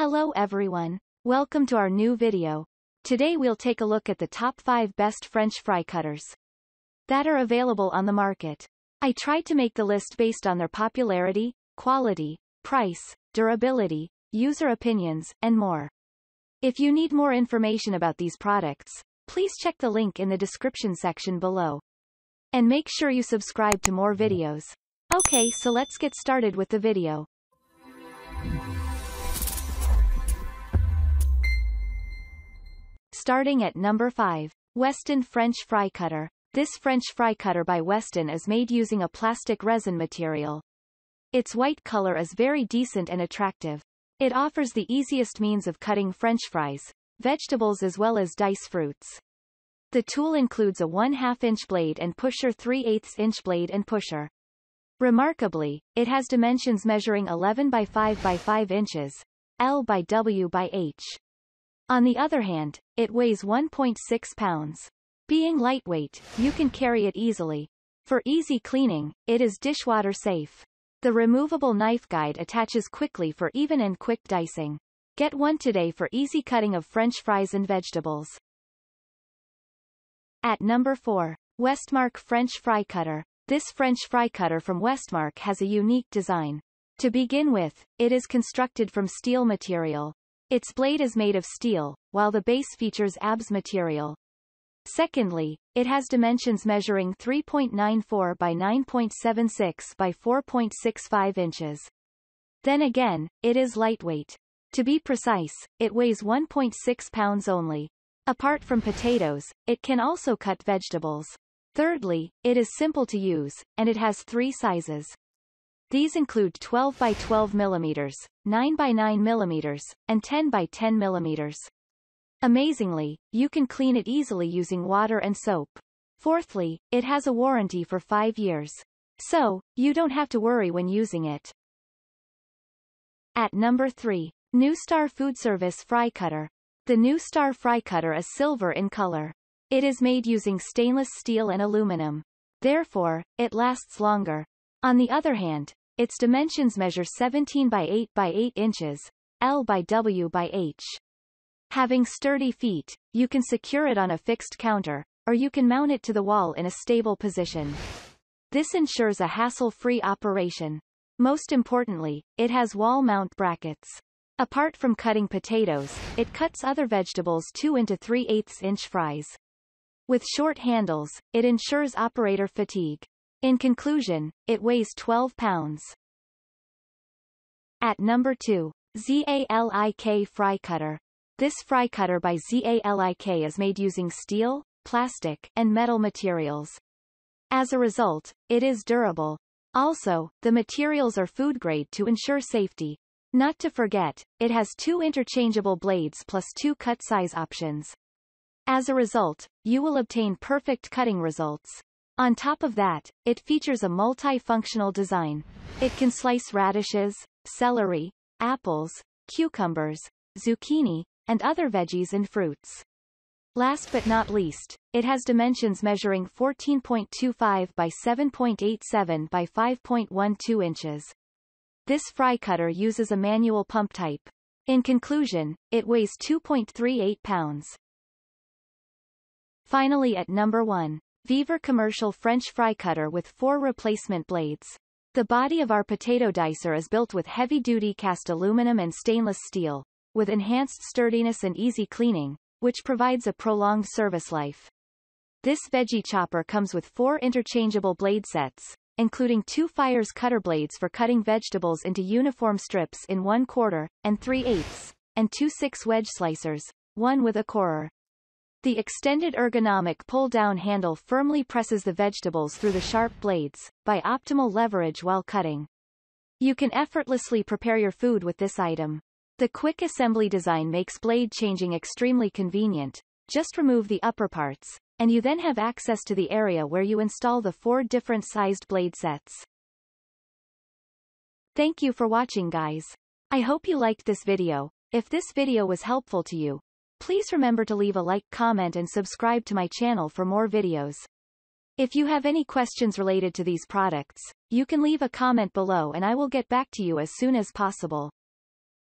Hello everyone, welcome to our new video. Today we'll take a look at the top 5 best French fry cutters that are available on the market. I tried to make the list based on their popularity, quality, price, durability, user opinions, and more. If you need more information about these products, please check the link in the description section below. And make sure you subscribe to more videos. Okay, so let's get started with the video. Starting at number 5, Weston French Fry Cutter. This French fry cutter by Weston is made using a plastic resin material. Its white color is very decent and attractive. It offers the easiest means of cutting French fries, vegetables as well as diced fruits. The tool includes a 1/2-inch blade and pusher, 3/8-inch blade and pusher. Remarkably, it has dimensions measuring 11 by 5 by 5 inches, L by W by H. On the other hand, it weighs 1.6 pounds. Being lightweight, you can carry it easily. For easy cleaning, it is dishwater safe. The removable knife guide attaches quickly for even and quick dicing. Get one today for easy cutting of French fries and vegetables. At number 4, Westmark French Fry Cutter. This French fry cutter from Westmark has a unique design. To begin with, it is constructed from steel material. Its blade is made of steel, while the base features ABS material. Secondly, it has dimensions measuring 3.94 by 9.76 by 4.65 inches. Then again, it is lightweight. To be precise, it weighs 1.6 pounds only. Apart from potatoes, it can also cut vegetables. Thirdly, it is simple to use, and it has 3 sizes. These include 12 by 12 mm, 9 by 9 mm, and 10 by 10 mm. Amazingly, you can clean it easily using water and soap. Fourthly, it has a warranty for 5 years. So, you don't have to worry when using it. At number 3, New Star Food Service Fry Cutter. The New Star Fry Cutter is silver in color. It is made using stainless steel and aluminum. Therefore, it lasts longer. On the other hand, its dimensions measure 17 by 8 by 8 inches, L by W by H. Having sturdy feet, you can secure it on a fixed counter, or you can mount it to the wall in a stable position. This ensures a hassle-free operation. Most importantly, it has wall mount brackets. Apart from cutting potatoes, it cuts other vegetables 2 into 3/8-inch fries. With short handles, it ensures operator fatigue. In conclusion, it weighs 12 pounds. At number 2, ZALIK Fry Cutter. This fry cutter by ZALIK is made using steel, plastic, and metal materials. As a result, it is durable. Also, the materials are food grade to ensure safety. Not to forget, it has 2 interchangeable blades plus 2 cut size options. As a result, you will obtain perfect cutting results. On top of that, it features a multi-functional design. It can slice radishes, celery, apples, cucumbers, zucchini, and other veggies and fruits. Last but not least, it has dimensions measuring 14.25 by 7.87 by 5.12 inches. This fry cutter uses a manual pump type. In conclusion, it weighs 2.38 pounds. Finally, at number 1, VEVOR Commercial French Fry Cutter with 4 replacement blades. The body of our potato dicer is built with heavy-duty cast aluminum and stainless steel, with enhanced sturdiness and easy cleaning, which provides a prolonged service life. This veggie chopper comes with 4 interchangeable blade sets, including 2 fires cutter blades for cutting vegetables into uniform strips in 1/4 and 3/8, and 2 6-wedge slicers, one with a corer. The extended ergonomic pull-down handle firmly presses the vegetables through the sharp blades, by optimal leverage while cutting. You can effortlessly prepare your food with this item. The quick assembly design makes blade changing extremely convenient. Just remove the upper parts, and you then have access to the area where you install the 4 different sized blade sets. Thank you for watching, guys. I hope you liked this video. If this video was helpful to you, please remember to leave a like, comment, and subscribe to my channel for more videos. If you have any questions related to these products, you can leave a comment below and I will get back to you as soon as possible.